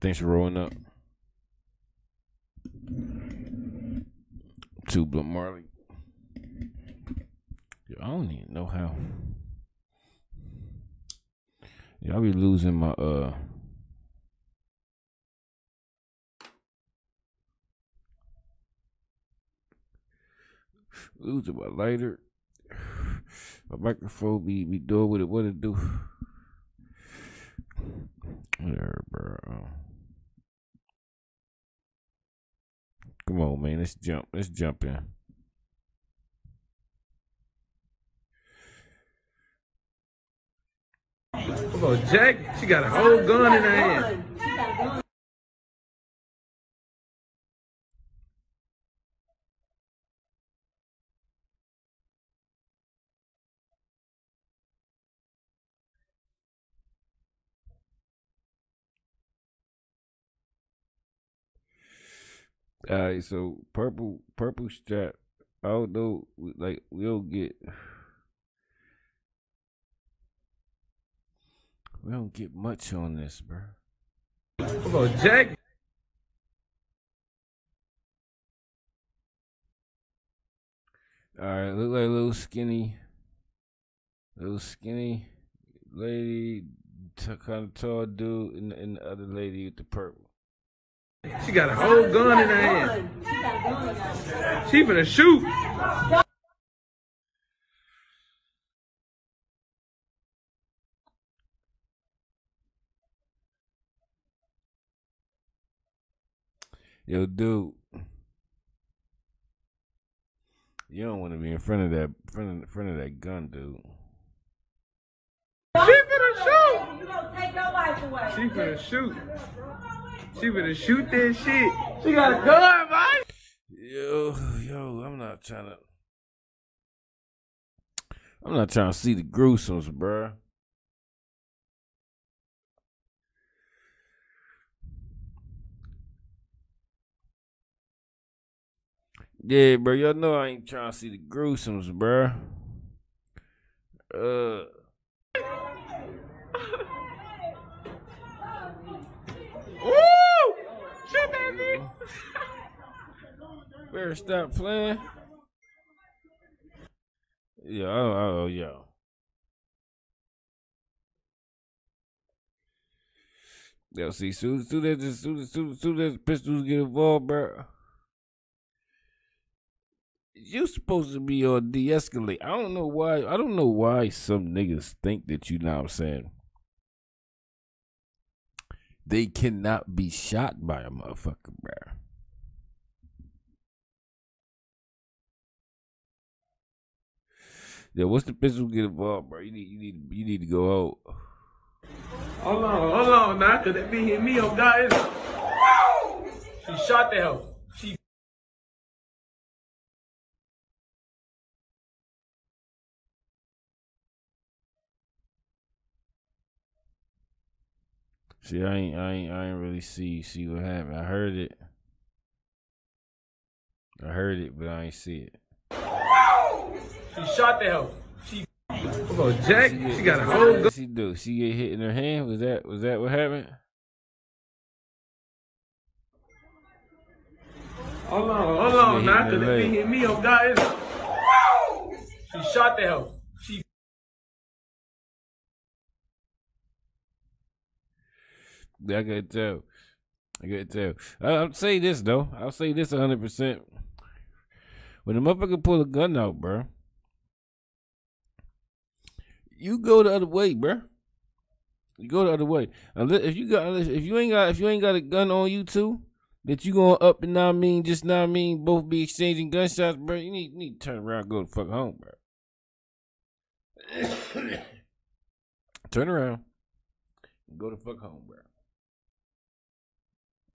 Thanks for rolling up. TwoBlunt Marley. I don't even know how. Yeah, I be losing my lighter. My microphone be doing with it what it do. Whatever, bro. Come on, man. Let's jump. Let's jump in. Come on, Jack. She got a whole gun in her hand. Alright, so purple strap. Although, like, we don't get, much on this, bro. Come on, Jack. Alright, look like a little skinny lady, kind of tall dude, and the other lady with the purple. She got a whole gun in her hand. She finna shoot. Yo, dude, you don't want to be in front of that gun, dude. She finna shoot. You gonna take your life away. She finna shoot. She better shoot that shit. She got a gun, man. Yo, I'm not trying to see the gruesomes, bruh. Yeah, bro, y'all know I ain't trying to see the gruesomes, bruh. Better stop playing. Yeah, yo. Yo, see, soon as pistols get involved, bro. You supposed to be on de-escalate. I don't know why some niggas think that, you know what I'm saying, they cannot be shot by a motherfucker, bro. Yeah, once the pistol get involved, bro, you need to go out. Hold on, now, cause that be hitting me on God. She shot the hell. She. See, I ain't really see what happened. I heard it, but I ain't see it. She shot the hell. She. Come on, Jack. She got a whole gun. She do. She get hit in her hand. Was that what happened? Hold on, now, cause if he hit me on God. She shot the hell. She. I gotta tell. I'll say this though. I'll say this 100%. When a motherfucker pull a gun out, bro, you go the other way, bro. You go the other way. Unless, if you ain't got a gun on you too, that you going up and just both be exchanging gunshots, bro. You need to turn around, and go the fuck home, bro. Turn around, and go the fuck home, bro.